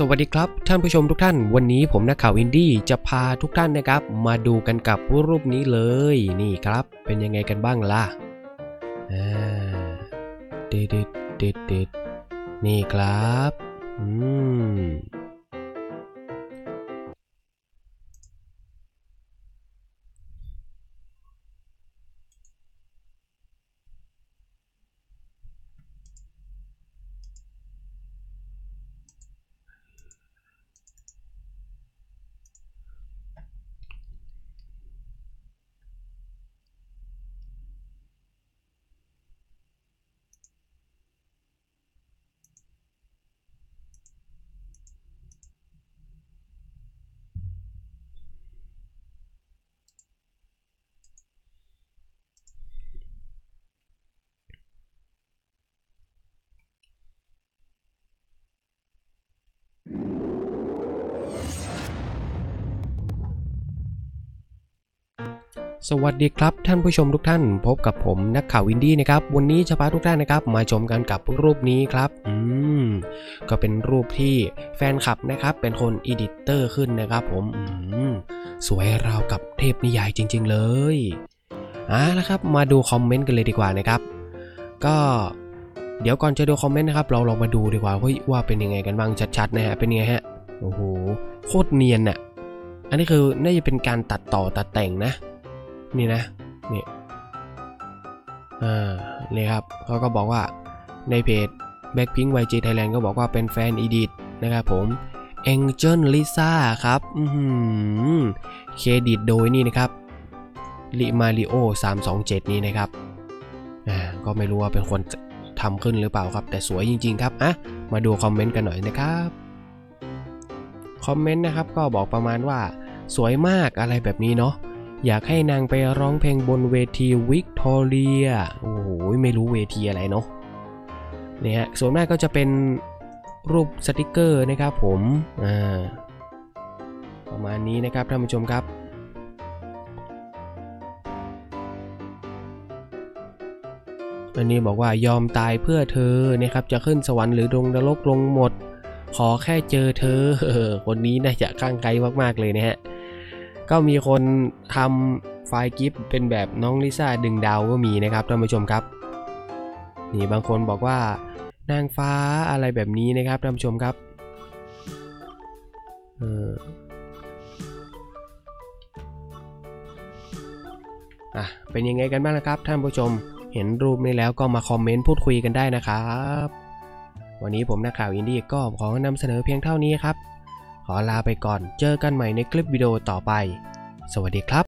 สวัสดีครับท่านผู้ชมทุกท่านวันนี้ผมนักข่าวอินดี้จะพาทุกท่านนะครับมาดูกันกับรูปนี้เลยนี่ครับเป็นยังไงกันบ้างล่ะเด็ดนี่ครับสวัสดีครับท่านผู้ชมทุกท่านพบกับผมนักข่าวอินดี้นะครับวันนี้จะพาทุกท่านนะครับมาชมกันกับรูปนี้ครับก็เป็นรูปที่แฟนคลับนะครับเป็นคนอีดิเตอร์ขึ้นนะครับผมสวยราวกับเทพนิยายจริงๆเลยแล้วครับมาดูคอมเมนต์กันเลยดีกว่านะครับก็เดี๋ยวก่อนจะดูคอมเมนต์นะครับเราลองมาดูดีกว่าว่าเป็นยังไงกันบ้างชัดๆนะฮะเป็นยังไงฮะโอ้โหโคตรเนียนน่ะอันนี้คือน่าจะเป็นการตัดต่อตัดแต่งนะนี่นะนี่นี่ครับเขาก็บอกว่าในเพจ Blackpink YG Thailand ก็บอกว่าเป็นแฟนอีดิทนะครับผม Angel Lisa ครับเครดิตโดยนี่นะครับลิมาริโอ327นี้นะครับก็ไม่รู้ว่าเป็นคนทำขึ้นหรือเปล่าครับแต่สวยจริงๆครับมาดูคอมเมนต์กันหน่อยนะครับคอมเมนต์นะครับก็บอกประมาณว่าสวยมากอะไรแบบนี้เนาะอยากให้นางไปร้องเพลงบนเวทีวิกตอเรียโอ้โหไม่รู้เวทีอะไรเนาะเนี่ยฮะส่วนมากก็จะเป็นรูปสติกเกอร์นะครับผมประมาณนี้นะครับท่านผู้ชมครับอันนี้บอกว่ายอมตายเพื่อเธอนะครับจะขึ้นสวรรค์หรือดงนรกลงหมดขอแค่เจอเธอคนนี้น่าจะข้างไกลมากๆเลยนะฮะก็มีคนทำไฟล์กิฟต์เป็นแบบน้องลิซ่าดึงดาวก็มีนะครับท่านผู้ชมครับนี่บางคนบอกว่านางฟ้าอะไรแบบนี้นะครับท่านผู้ชมครับเป็นยังไงกันบ้างล่ะครับท่านผู้ชมเห็นรูปนี้แล้วก็มาคอมเมนต์พูดคุยกันได้นะครับวันนี้ผมนักข่าวอินดี้ก็ขอนำเสนอเพียงเท่านี้ครับขอลาไปก่อนเจอกันใหม่ในคลิปวิดีโอต่อไปสวัสดีครับ